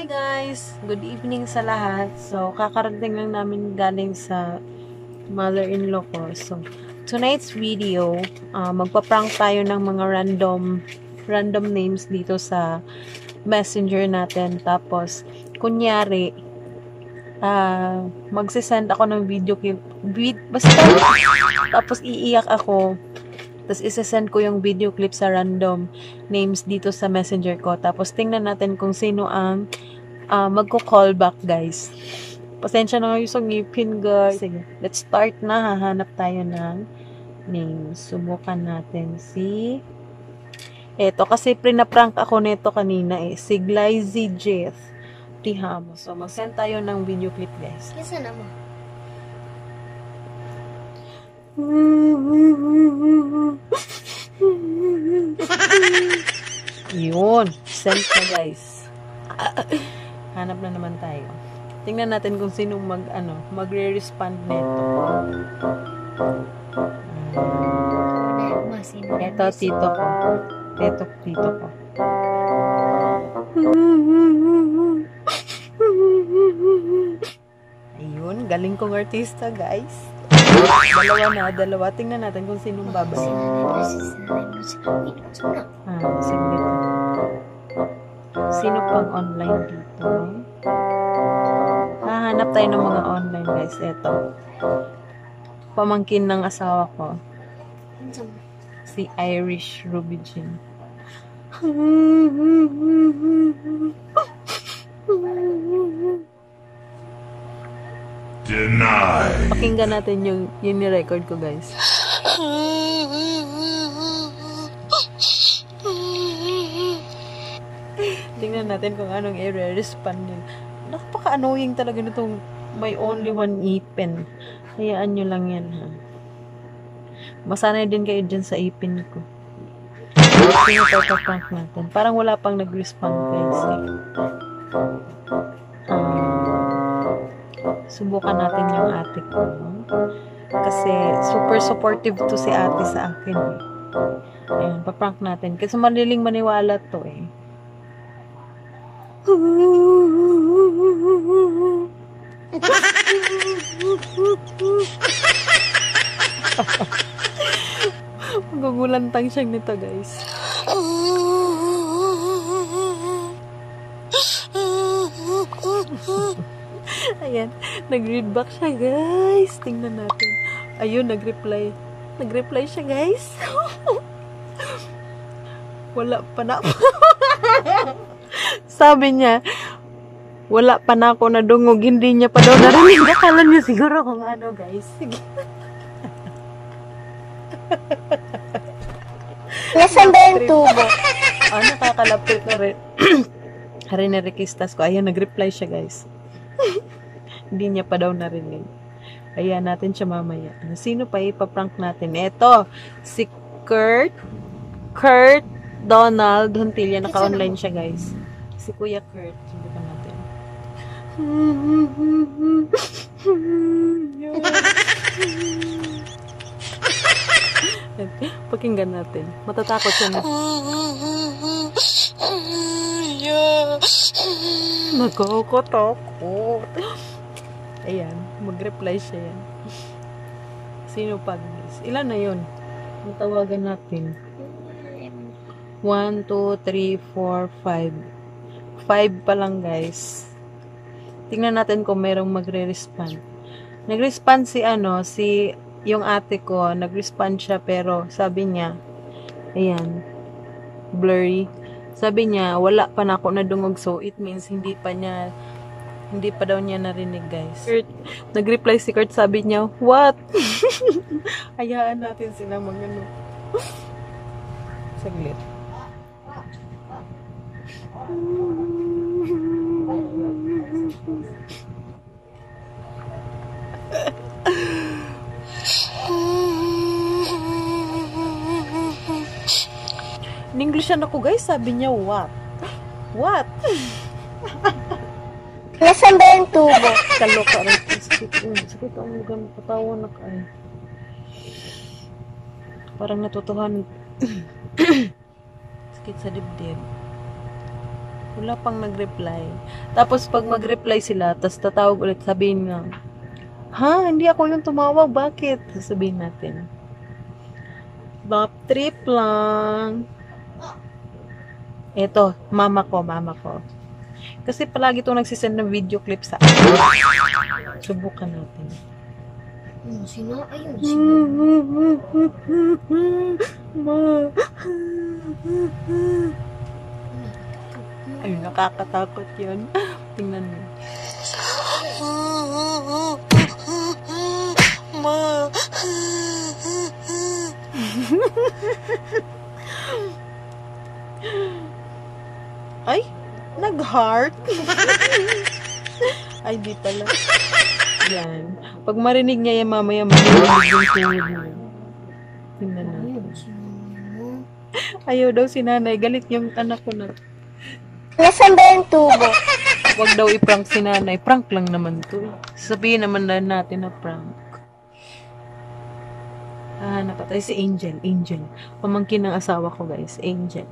Hi guys! Good evening sa lahat. So, kakarating lang namin galing sa mother-in-law ko. So, tonight's video, magpa-prank tayo ng mga random names dito sa messenger natin. Tapos, kunyari, magsisend ako ng video clip. Basta, tapos iiyak ako. Tapos isesend ko yung video clip sa random names dito sa messenger ko. Tapos tingnan natin kung sino ang magko-call back, guys. Pasensya na kayo sa ngipin, guys. Sige, let's start na. Hahanap tayo ng names. Subukan natin si... Eto, kasi prinaprank ako nito kanina eh. Si Glyzy Jet. Tihamo. So, mag-send tayo ng video clip, guys. Yes, ano mo? Yun, send na, guys. Hanap na naman tayo. Tingnan natin kung sino magre-respond nito. Ito tito ko. Ito tito ko. Ayun, galing kong artista, guys. Dalawa. Tingnan natin kung sinong babae. Sino pang online dito? Hahanap tayo ng mga online, guys. Ito. Pamangkin ng asawa ko. Si Irish Ruby Jean. Pakinggan natin yung ni-record ko, guys. Tingnan natin kung anong i-respond nila. Nakapaka-annoying talaga nitong may only one ipin. Hayaan nyo lang yan, ha. Masanay din kayo dyan sa ipin ko. Tingnan tayo ka-prank natin. Parang wala pang nag-respond, guys. Subukan natin yung ate ko. Kasi super supportive to si ate sa akin. Ayun, paprank natin. Kasi maliling maniwala to eh. Magugulantang siyang nito, guys. Ayan, nag-read back siya, guys. Tingnan natin. Ayun, nag-reply. Nag-reply siya, guys. Wala pa na. Sabi niya, wala pa na ako nadungog. Hindi niya pa daw narinig. Akala niya siguro kung ano, guys. Sige. Nasaan ba yung tubo? Oh, nakakalapit na rin. Harinarikistas ko. Ayun, nag-reply siya, guys. Hindi niya pa daw narinig. Ayan natin siya mamaya. Sino pa ipaprank natin? Eto, si Kurt Donald Huntilya. Naka-online siya, guys. Si Kuya Kurt. Subukan natin. Pakinggan natin. Matatakot siya na. Nagkokotakot. Ayan, mag-reply siya yan. Sino pa, guys? Ilan na yun? Ang tawagan natin. 1, 2, 3, 4, 5. 5 pa lang, guys. Tingnan natin kung merong magre-respond. Nag-respond si yung ate ko, nag-respond siya, pero sabi niya, ayan, blurry. Sabi niya, wala pa na ako nadungog, so it means hindi pa daw niya narinig, guys. Nag-reply si Kurt, sabi niya, what? Hayaan natin sila mag-ano. Saglit. In-Englishan ako, guys. Sabi niya, what? What? Nasaan ba yung tubo? Kaloka rin. Sakit ang mga patawa na ka eh. Parang natutuhan. Sakit sa dibdib. Wala pang nag-reply. Tapos pag mag-reply sila, tapos tatawag ulit, sabihin nga, ha, hindi ako yung tumawag, bakit? Sabihin natin. Bob trip lang. Eto, mama ko. Kasi palagi itong nagsisend ng video clip sa akin. Subukan natin. Sino? Ayun, sino? Ayun, nakakatakot yun. Tingnan mo. Ay, nag-heart. Ay, di pala. Yan. Pag marinig niya yan, mamaya marinig yung tingin niya. Tingnan natin. Ayaw daw si nanay. Galit yung anak ko na. Nasaan ba yung tubo? Huwag daw i-prank si nanay. Prank lang naman to. Sabihin naman lang natin na prank. Ah, napatay si Angel. Angel. Pamangkin ng asawa ko, guys. Angel.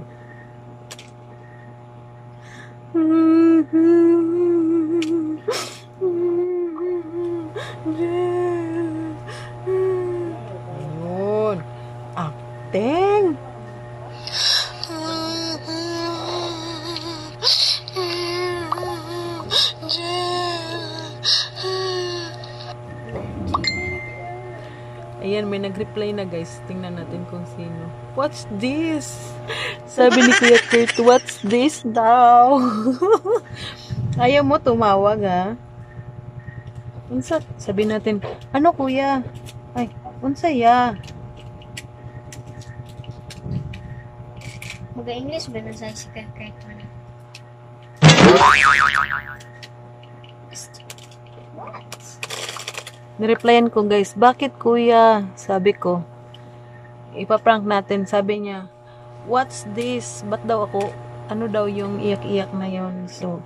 Ayun. Acting. Ayan, may nag-reply na, guys. Tingnan natin kung sino. What's this? Sabi ni Kuya Kurt, what's this daw? Ayaw mo tumawag, ha? Unsa? Sabi natin, ano kuya? Ay, unsa ya? Mag-English ba na sa si Kuya Kurt? What? Nireplyan ko, guys, bakit kuya? Sabi ko, ipaprank natin. Sabi niya, what's this? Ba't daw ako? Ano daw yung iyak-iyak na yon? So,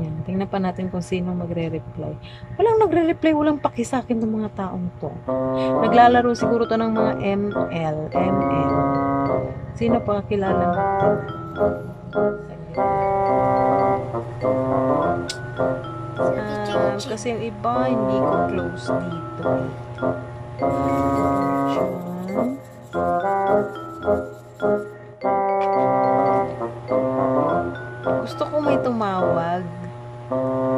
yan. Tingnan pa natin kung sino magre-reply. Walang nagre-reply, walang paki sa akin ng mga taong to. Naglalaro siguro to ng mga ML. Sino pa kilala ko to? Kasi yung iba hindi ko close dito. Gusto ko may tumawag.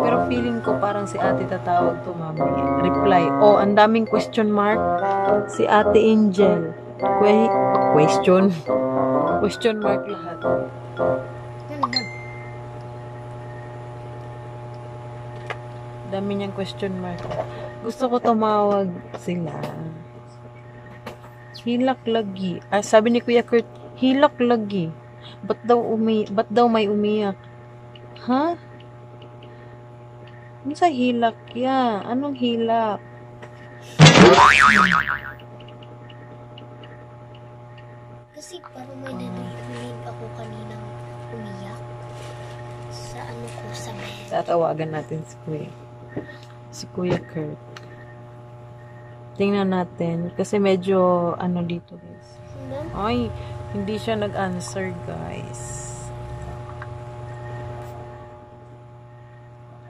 Pero feeling ko parang si ate tatawag tumawag. Reply. Oh, ang daming question mark. Si ate Angel. Question. Question mark lahat. Dami niyang question mark. Gusto ko tumawag sila. Hilak lagi. Ah, sabi ni Kuya Kurt, hilak lagi. Ba't daw may umiyak? Ha? Ano sa hilak ya? Anong hilak? Kasi parang may narinig ako kaninang umiyak. Sa ano ko sa may. Tatawagan natin si Kuya. Si Kuya Kurt. Tingnan natin. Kasi medyo ano dito, guys. Ay, hindi siya nag-answer, guys.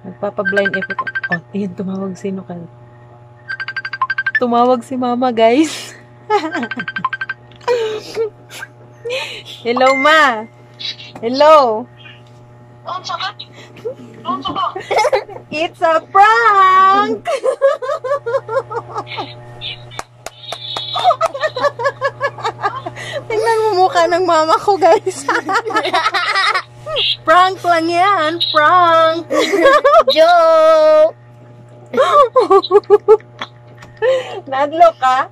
Nagpapa-blind effect. Oh, ayun, tumawag sino ka? Tumawag si mama, guys. Hello, ma. Hello. It's a prank. Tingnan mo mukha ng mama ko, guys. Prank lang yan, prank. Joke. Nadlo ka?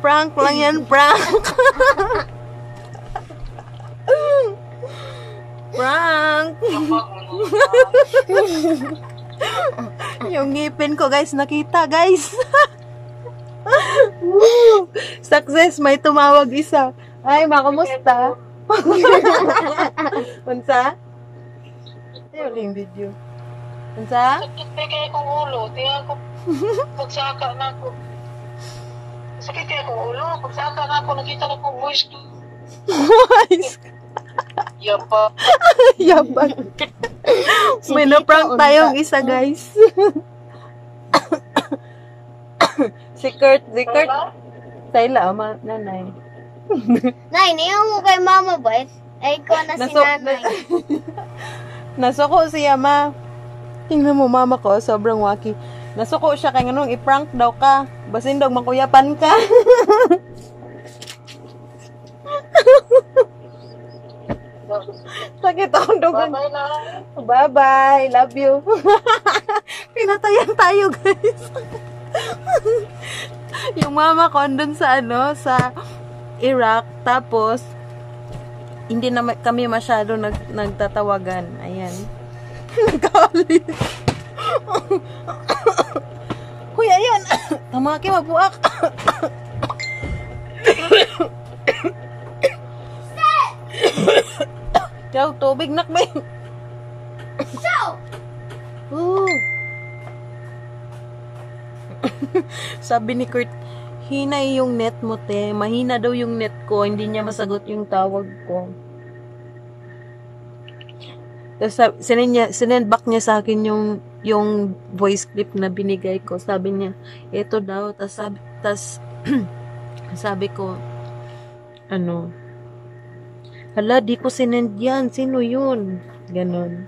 Prank lang yan, prank. Prank. Yung ngipin ko, guys, nakita, guys. Success, may tumawag isa. Ay, makamusta? Unsa? Yung video. Unsa? Sakit na kaya kong ulo. Tingnan ko. Pagsaka na ako. sakit kaya kong ulo, pagsaka nga ako nakita na kong voice ko. Voice? Yabang. Yabang. May na-prank tayong isa, guys. Si Kurt. Tayla, ama, nanay. Nay, niyaw mo kay mama, boys. Ay, ko na si nanay. Nasuko siya, ma. Tingnan mo, mama ko, sobrang waki. Nasuko siya kay nganong i-prank daw ka. Basindog, makuyapan ka. Sakit akong dugan. Bye-bye. Love you. Pinatayan tayo, guys. Yung mama ko andun sa ano, sa Iraq. Tapos, hindi na kami masyado nagtatawagan. Ayan. Nagkaulit. Kuya, yan. Tamaki, mabuak. Chow, tubig nakbay. Chow! Sabi ni Kurt, hinay yung net mo, te. Mahina daw yung net ko. Hindi niya masagot yung tawag ko. Tapos sinend back niya sa akin yung voice clip na binigay ko. Sabi niya, eto daw. Tapos sabi ko, ano, hala, di ko sinend yan. Sino yun? Ganon.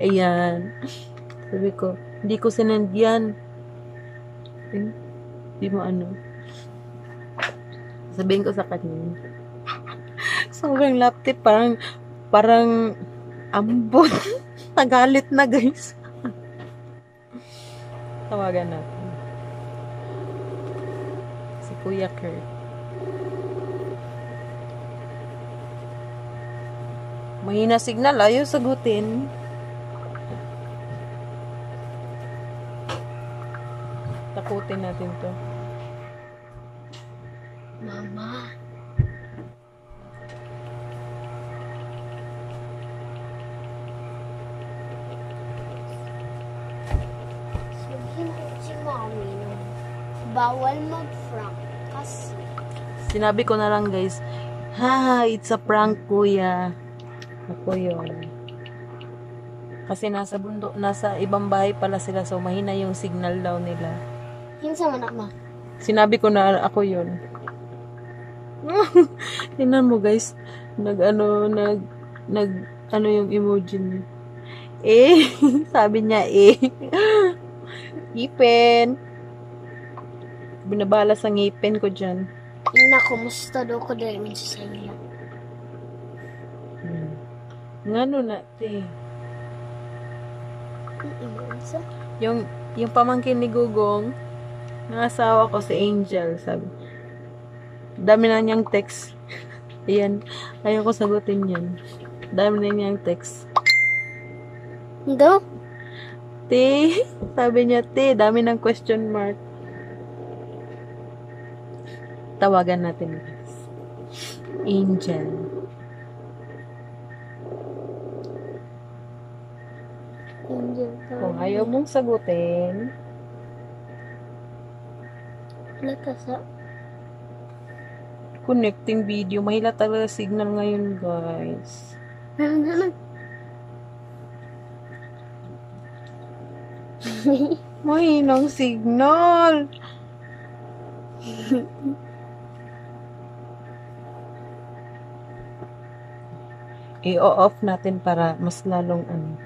Ayan. Sabi ko, di ko sinend yan. Eh, di mo ano. Sabihin ko sa kanya. Sobrang laptop. Parang ambot. Nagalit na, guys. Tawagan natin si Kuya Kurt. Mahina signal, ayaw sagutin. Takutin natin to. Mama. Bawal mag-prank kasi. Sinabi ko na lang, guys. Ha, it's a prank, kuya. Ako yun. Kasi nasa bundok, nasa ibang bahay pala sila. So, mahina yung signal daw nila. Hinsa man ako. Sinabi ko na ako yun. Tingnan mo, guys. Nag-ano yung emoji niya. Eh, sabi niya, eh. Ipin. Binabala sa ngipin ko dyan. Ina, kumusta daw ko dahil minsan sa inyo. Ngano na, te? Yung pamangkin ni Gugong, ng asawa ko si Angel, sabi. Dami na niyang text. Ayan. Ayaw ko sagutin yan. Dami na niyang text. Daw? Te, sabi niya, te, dami ng question mark. Tawagan natin, guys. Angel. Angel. Kung ayaw mong sagutin. Nakasa. Connecting video. Mahila talaga signal ngayon, guys. Mahinang signal. I-off natin para mas lalong ano,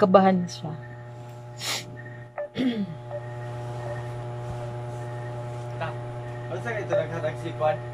kabahan siya. Ano sa ito nagkatagsipan?